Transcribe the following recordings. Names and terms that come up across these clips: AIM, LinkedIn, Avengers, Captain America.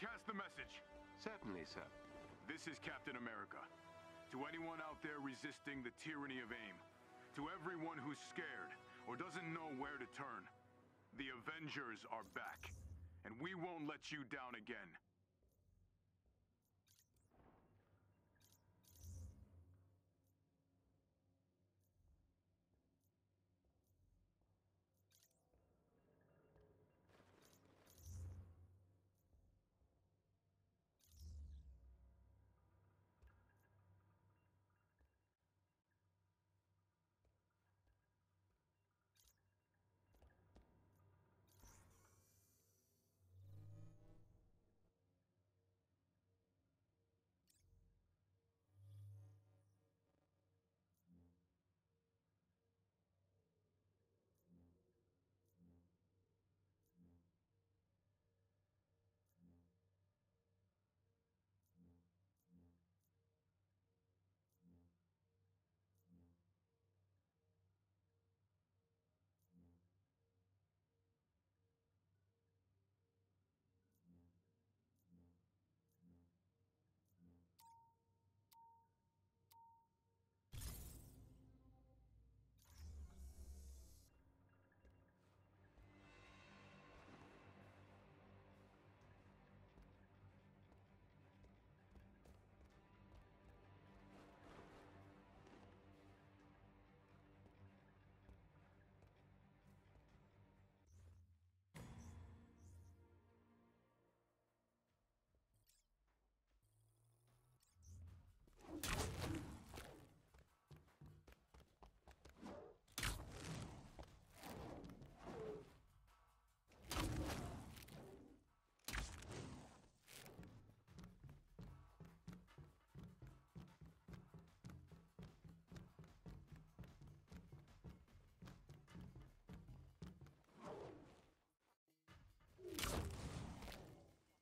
broadcast the message? Certainly, sir. This is Captain America. To anyone out there resisting the tyranny of AIM, to everyone who's scared or doesn't know where to turn, the Avengers are back, and we won't let you down again.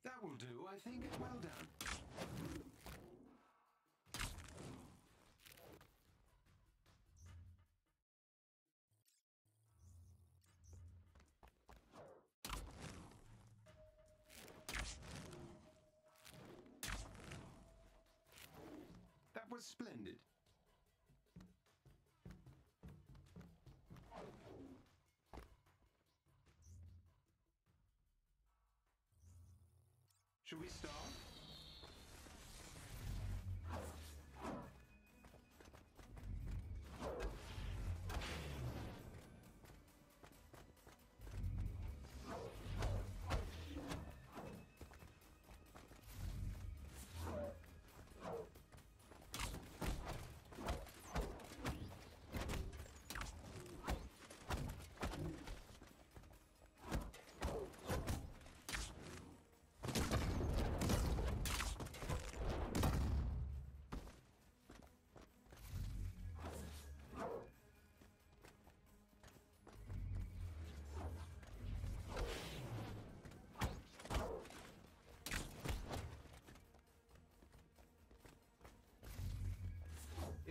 That will do, I think. Well done. That was splendid. Should we start?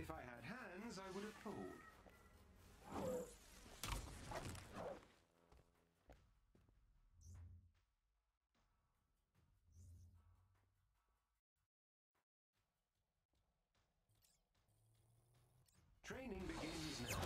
If I had hands, I would have pulled. Training begins now.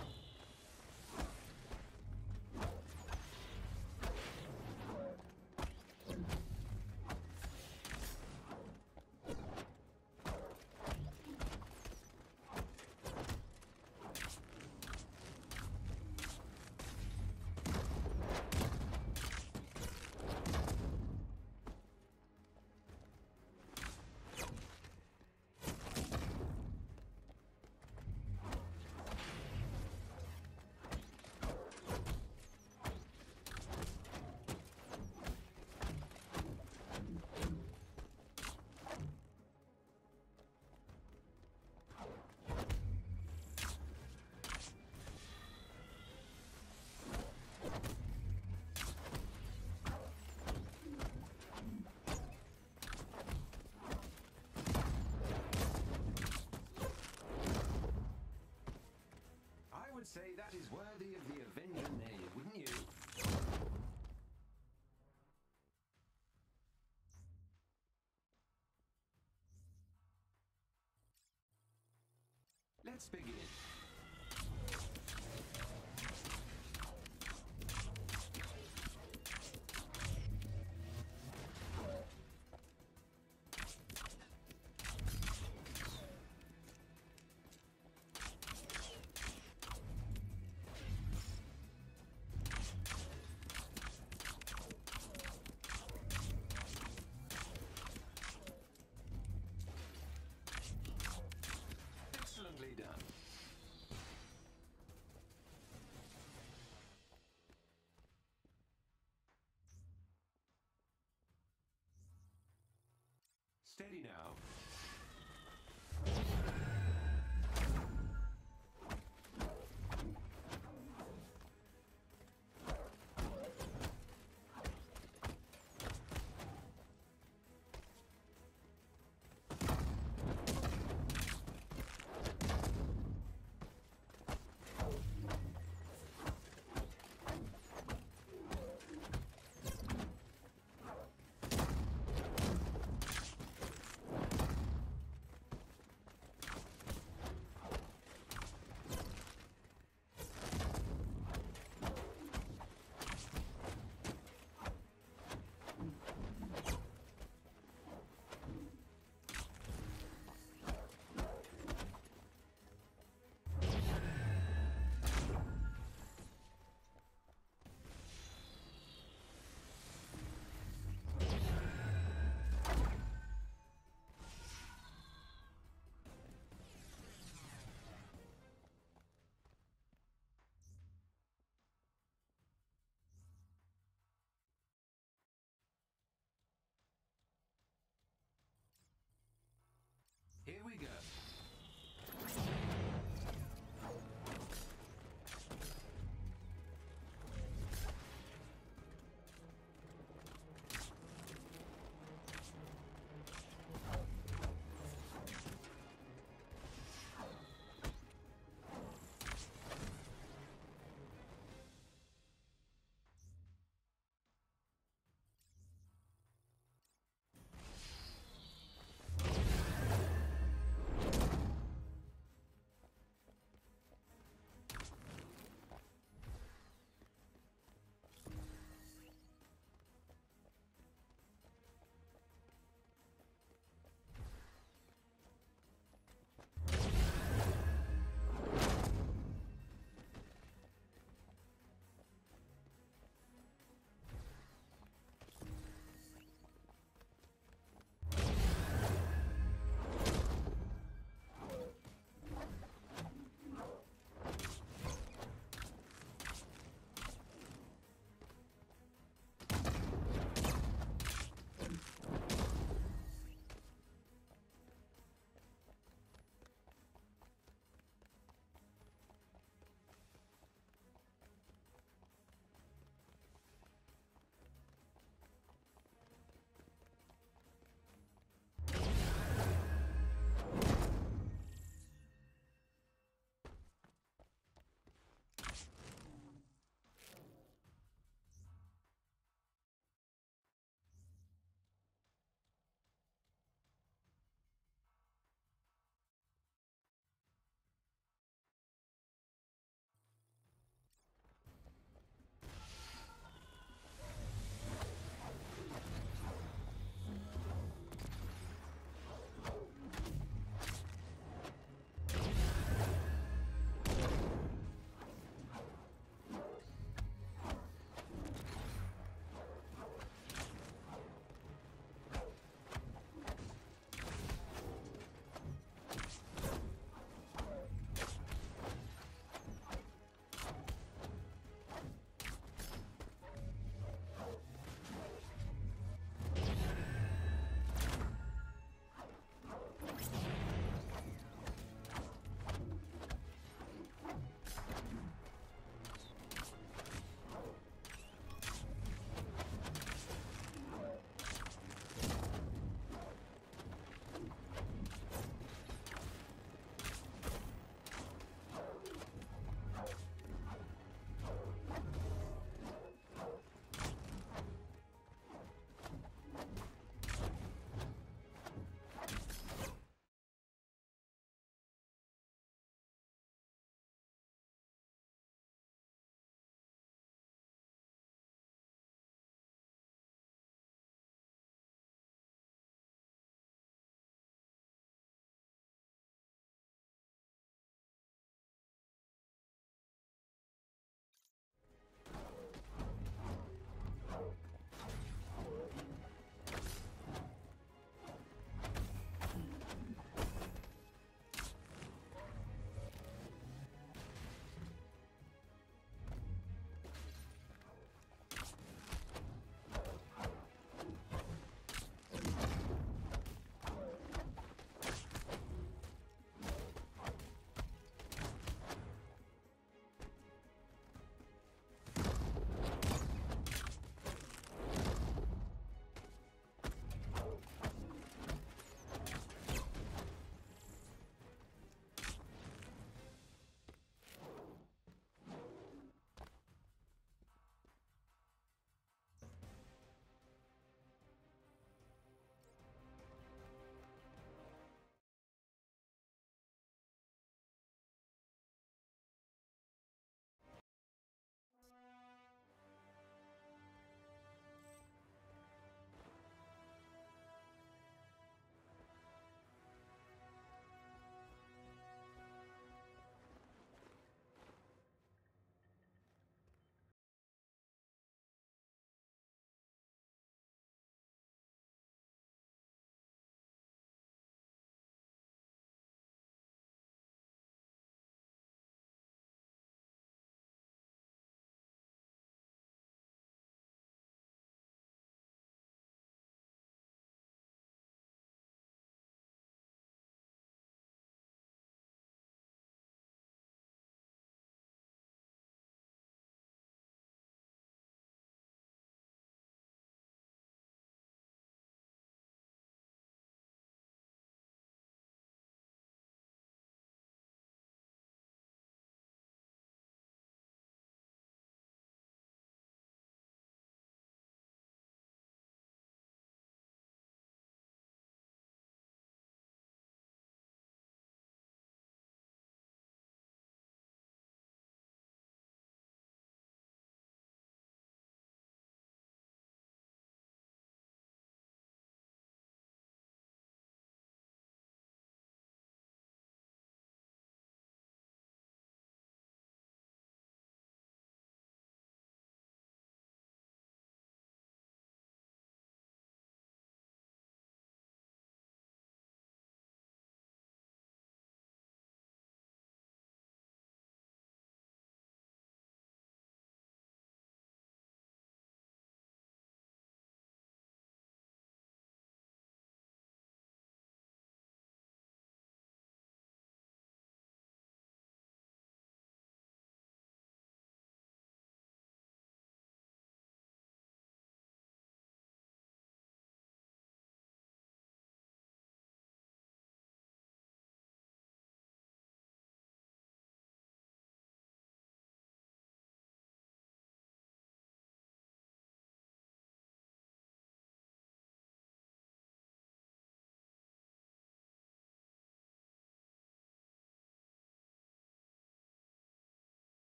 I would say that is worthy of the Avenger name, wouldn't you? Let's begin.